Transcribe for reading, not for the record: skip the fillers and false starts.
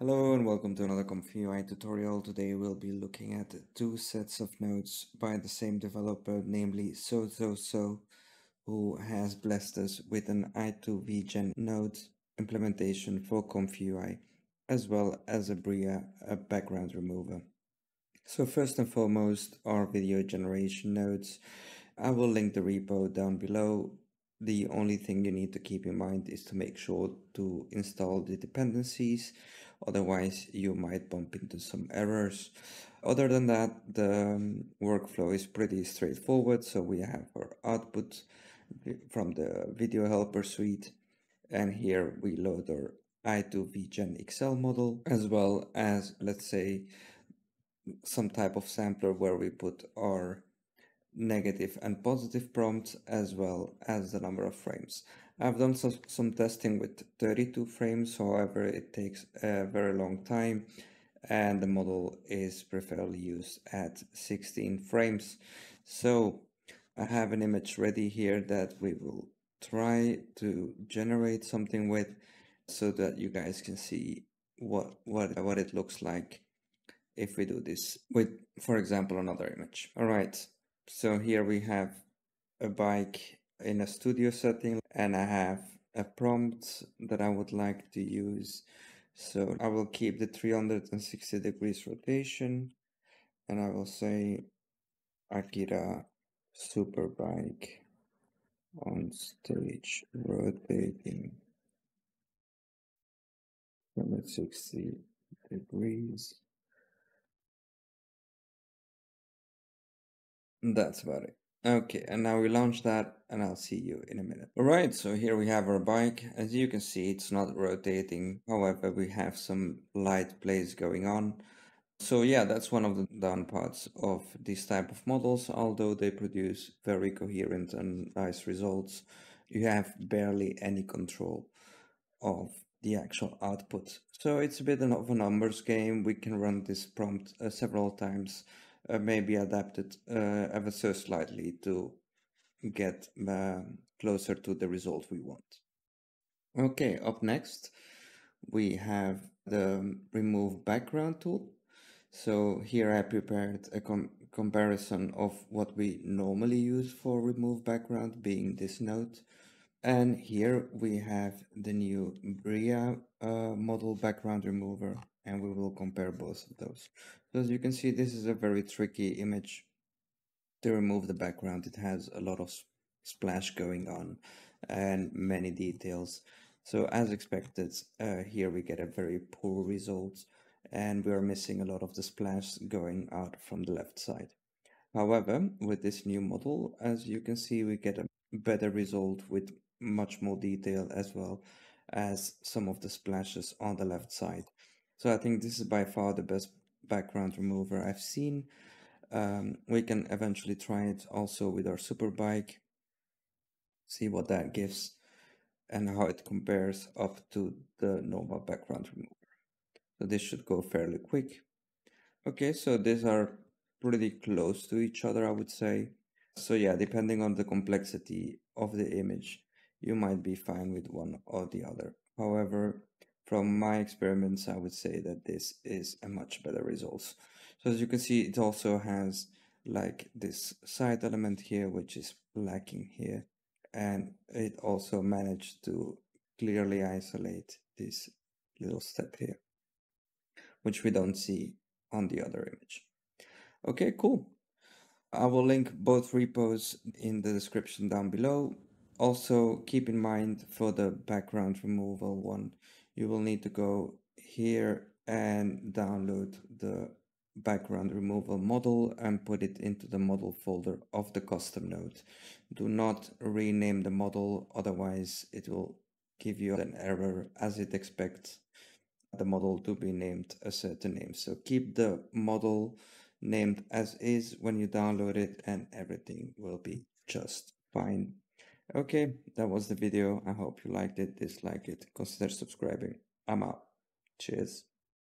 Hello and welcome to another ComfyUI tutorial. Today we'll be looking at two sets of notes by the same developer, namely So-so-so, who has blessed us with an I2VGen node implementation for ComfyUI, as well as a Bria, a background remover. So first and foremost are video generation nodes. I will link the repo down below. The only thing you need to keep in mind is to make sure to install the dependencies, otherwise you might bump into some errors. Other than that, the workflow is pretty straightforward. So we have our output from the video helper suite, and here we load our I2VGenXL model, as well as, let's say, some type of sampler where we put our negative and positive prompts, as well as the number of frames. I've done some testing with 32 frames, however it takes a very long time and the model is preferably used at 16 frames. So I have an image ready here that we will try to generate something with, so that you guys can see what it looks like if we do this with, for example, another image. All right. So here we have a bike in a studio setting, and I have a prompt that I would like to use. So I will keep the 360 degrees rotation, and I will say Akira Superbike on stage rotating 360 degrees. That's about it. Okay, and now we launch that, and I'll see you in a minute. All right, so here we have our bike. As you can see, it's not rotating. However, we have some light plays going on. So yeah, that's one of the down parts of these type of models, although they produce very coherent and nice results. You have barely any control of the actual output. So it's a bit of a numbers game. We can run this prompt several times. Maybe adapt it ever so slightly to get closer to the result we want. Okay, up next we have the remove background tool. So here I prepared a comparison of what we normally use for remove background, being this node. And here we have the new Bria model background remover, and we will compare both of those. So as you can see, this is a very tricky image to remove the background. It has a lot of splash going on and many details. So as expected, here we get a very poor result, and we are missing a lot of the splash going out from the left side. However, with this new model, as you can see, we get a better result with much more detail, as well as some of the splashes on the left side. So I think this is by far the best background remover I've seen. We can eventually try it also with our Superbike, see what that gives and how it compares up to the normal background remover. So this should go fairly quick. Okay, so these are pretty close to each other, I would say. So yeah, depending on the complexity of the image, you might be fine with one or the other. However, from my experiments, I would say that this is a much better result. So as you can see, it also has like this side element here, which is lacking here. And it also managed to clearly isolate this little step here, which we don't see on the other image. Okay, cool. I will link both repos in the description down below. Also, keep in mind for the background removal one, you will need to go here and download the background removal model and put it into the model folder of the custom node. Do not rename the model, otherwise it will give you an error, as it expects the model to be named a certain name. So keep the model named as is when you download it, and everything will be just fine. Okay, that was the video. I hope you liked it, dislike it, consider subscribing. I'm out. Cheers.